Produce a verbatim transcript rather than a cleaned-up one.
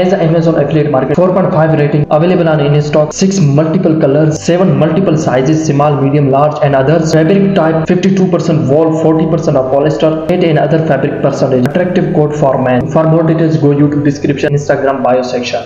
As Amazon affiliate market, four point five rating, available on in stock, six multiple colors, seven multiple sizes, small, medium, large and others. Fabric type fifty-two percent wool, forty percent of polyester, eight and other fabric percentage. Attractive code for men. For more details, go YouTube description, Instagram bio section.